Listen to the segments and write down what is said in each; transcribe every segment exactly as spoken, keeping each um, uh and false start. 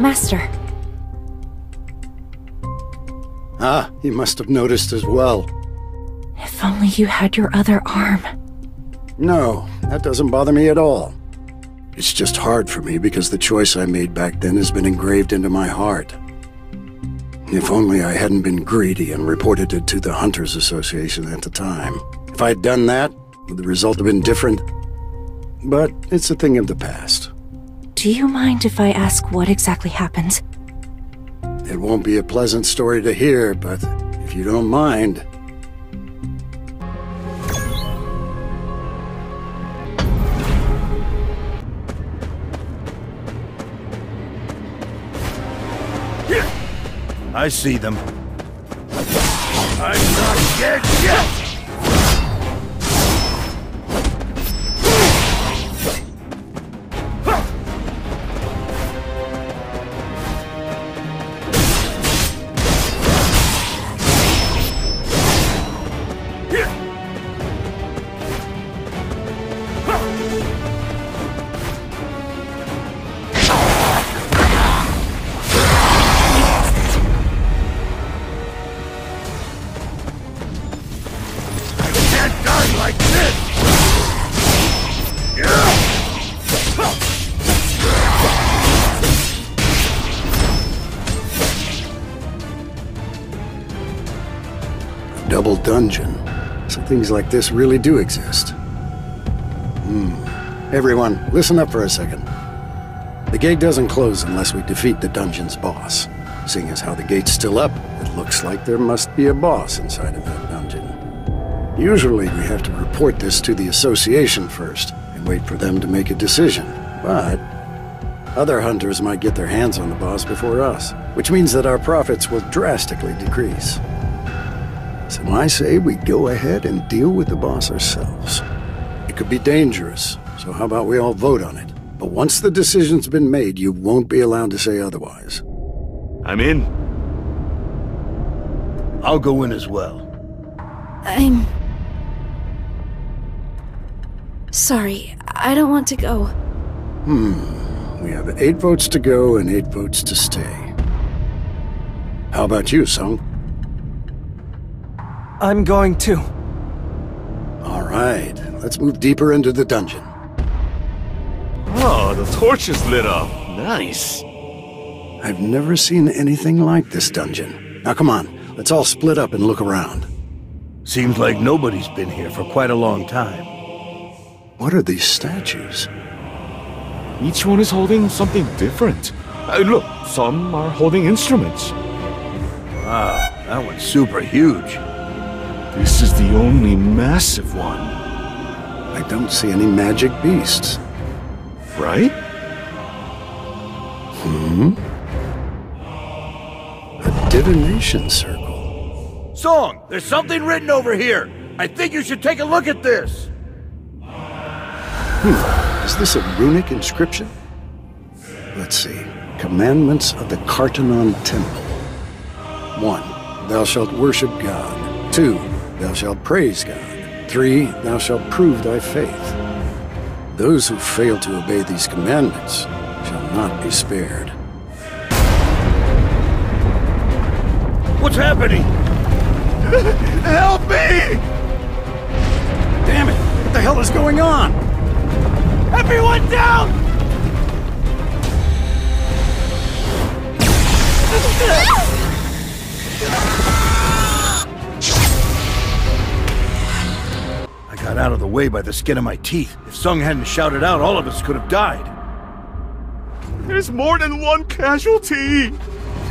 Master. Ah, he must have noticed as well. If only you had your other arm. No, that doesn't bother me at all. It's just hard for me because the choice I made back then has been engraved into my heart. If only I hadn't been greedy and reported it to the Hunters Association at the time. If I'd done that, would the result have been different? But it's a thing of the past. Do you mind if I ask what exactly happened? It won't be a pleasant story to hear, but if you don't mind... I see them. I'm not dead yet! Double dungeon. So things like this really do exist. Hmm. Everyone, listen up for a second. The gate doesn't close unless we defeat the dungeon's boss. Seeing as how the gate's still up, it looks like there must be a boss inside of that dungeon. Usually we have to report this to the association first and wait for them to make a decision. But other hunters might get their hands on the boss before us, which means that our profits will drastically decrease. So I say we go ahead and deal with the boss ourselves. It could be dangerous, so how about we all vote on it? But once the decision's been made, you won't be allowed to say otherwise. I'm in. I'll go in as well. I'm... sorry, I don't want to go. Hmm, we have eight votes to go and eight votes to stay. How about you, Sung? I'm going too. All right, let's move deeper into the dungeon. Oh, the torch is lit up. Nice. I've never seen anything like this dungeon. Now come on, let's all split up and look around. Seems like nobody's been here for quite a long time. What are these statues? Each one is holding something different. Uh, look, some are holding instruments. Wow, that one's super huge. This is the only massive one. I don't see any magic beasts. Right? Hmm? A divination circle. Song, there's something written over here. I think you should take a look at this. Hmm. Is this a runic inscription? Let's see. Commandments of the Kartanon Temple. One, thou shalt worship God. Two, thou shalt praise God. Three, thou shalt prove thy faith. Those who fail to obey these commandments shall not be spared. What's happening? Help me! Damn it! What the hell is going on? Everyone down! Got out of the way by the skin of my teeth. If Sung hadn't shouted out, all of us could have died. There's more than one casualty!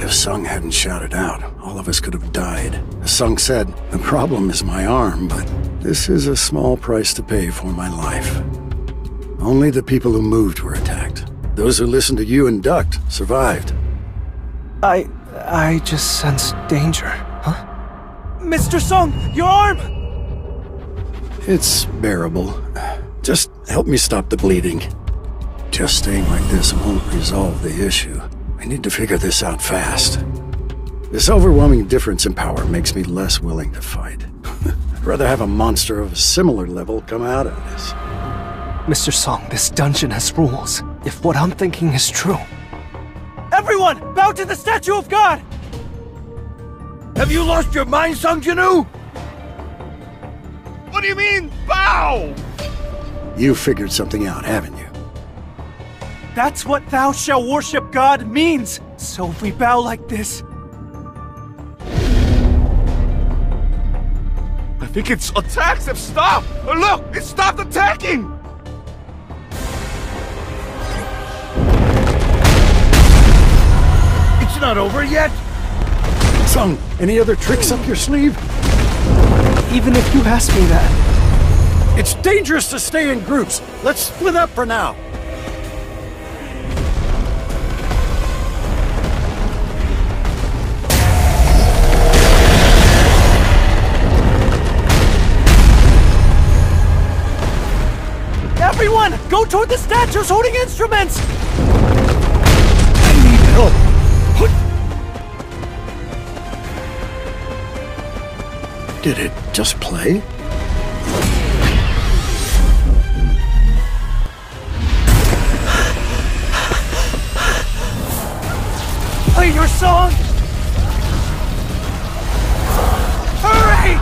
If Sung hadn't shouted out, all of us could have died. As Sung said, the problem is my arm, but this is a small price to pay for my life. Only the people who moved were attacked. Those who listened to you and ducked survived. I... I just sense danger, huh? Mister Sung, your arm! It's bearable. Just help me stop the bleeding. Just staying like this won't resolve the issue. I need to figure this out fast. This overwhelming difference in power makes me less willing to fight. I'd rather have a monster of a similar level come out of this. Mister Song, this dungeon has rules. If what I'm thinking is true... Everyone! Everyone, bow to the statue of God! Have you lost your mind, Sung Jinwoo? What do you mean, bow? You figured something out, haven't you? That's what thou shall worship God means! So if we bow like this... I think its attacks have stopped! Look! It stopped attacking! It's not over yet! Sung, any other tricks up your sleeve? Even if you ask me that. It's dangerous to stay in groups. Let's split up for now. Everyone, go toward the statues holding instruments! I need help! What? Did it just play? Play your song! Hurry!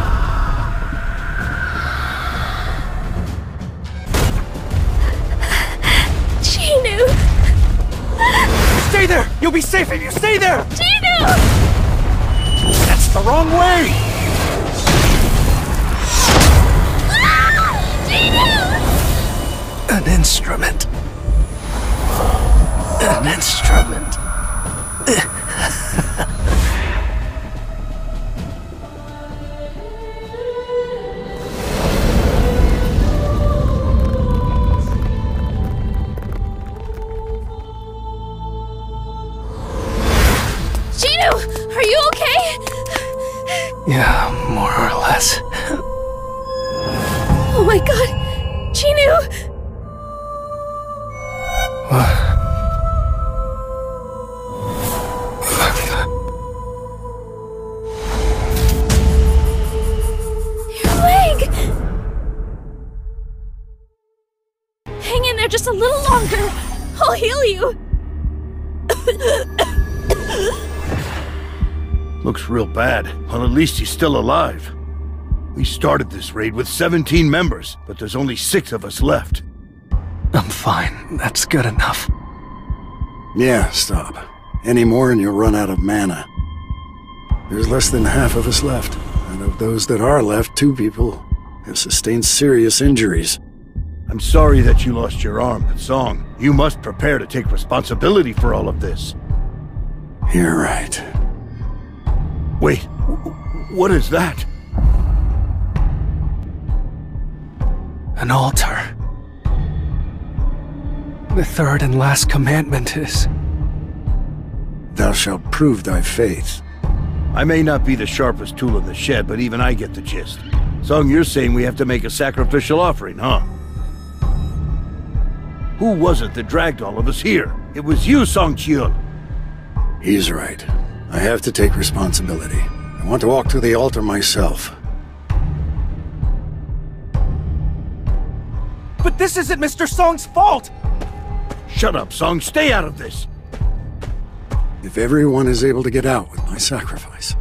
Stay there! You'll be safe if you stay there! Gino! That's the wrong way! Ah! Gino! An instrument. An instrument. Yeah, more or less. Oh my God! Gino! Your leg! Hang in there just a little longer! I'll heal you! Looks real bad. Well, at least he's still alive. We started this raid with seventeen members, but there's only six of us left. I'm fine. That's good enough. Yeah, stop. Any more and you'll run out of mana. There's less than half of us left, and of those that are left, two people have sustained serious injuries. I'm sorry that you lost your arm, but Song, you must prepare to take responsibility for all of this. You're right. Wait, what is that? An altar. The third and last commandment is... Thou shalt prove thy faith. I may not be the sharpest tool in the shed, but even I get the gist. Sung, you're saying we have to make a sacrificial offering, huh? Who was it that dragged all of us here? It was you, Song Chiul. He's right. I have to take responsibility. I want to walk to the altar myself. But this isn't Mister Song's fault! Shut up, Song. Stay out of this! If everyone is able to get out with my sacrifice...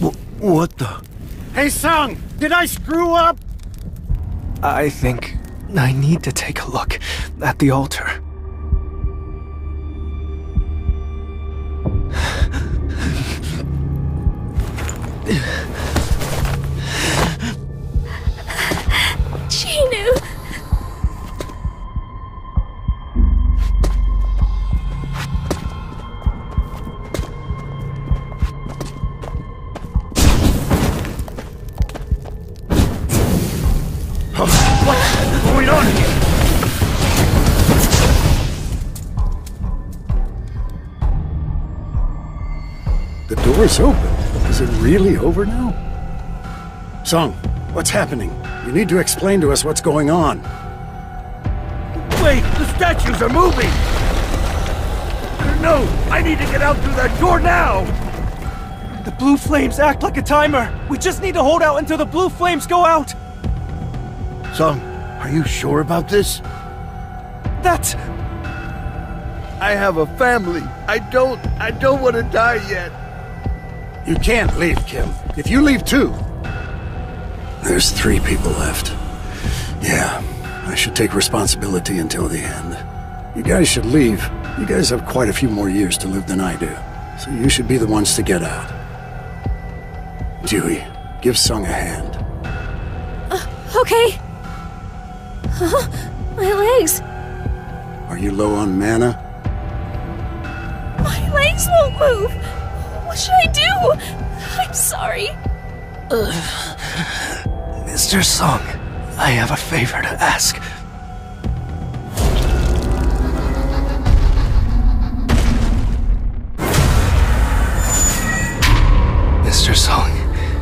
W- what the... Hey, Song! Did I screw up? I think I need to take a look at the altar. Gino! It's open. Is it really over now? Sung, what's happening? You need to explain to us what's going on. Wait, the statues are moving! No, I need to get out through that door now! The blue flames act like a timer. We just need to hold out until the blue flames go out. Sung, are you sure about this? That's... I have a family. I don't... I don't want to die yet. You can't leave, Kim. If you leave too... There's three people left. Yeah, I should take responsibility until the end. You guys should leave. You guys have quite a few more years to live than I do. So you should be the ones to get out. Dewey, give Sung a hand. Uh, okay. Huh? My legs. Are you low on mana? My legs won't move. What should I do? I'm sorry. Uh, Mister Sung, I have a favor to ask. Mister Sung,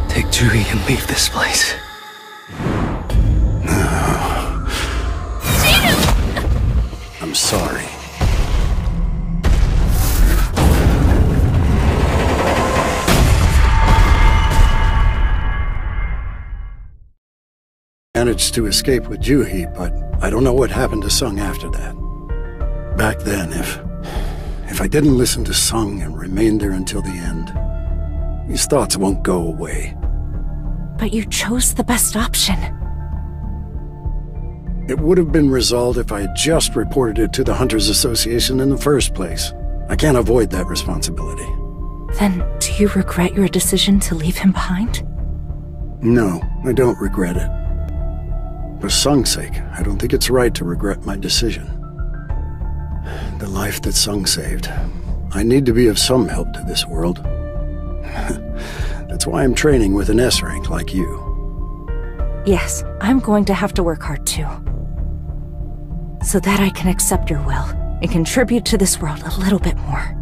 take Juri and leave this place. No. Gino! I'm sorry. Managed to escape with Juri, but I don't know what happened to Sung after that. Back then, if... if I didn't listen to Sung and remained there until the end... these thoughts won't go away. But you chose the best option. It would have been resolved if I had just reported it to the Hunters Association in the first place. I can't avoid that responsibility. Then, do you regret your decision to leave him behind? No, I don't regret it. For Sung's sake, I don't think it's right to regret my decision. The life that Sung saved. I need to be of some help to this world. That's why I'm training with an S rank like you. Yes, I'm going to have to work hard too. So that I can accept your will and contribute to this world a little bit more.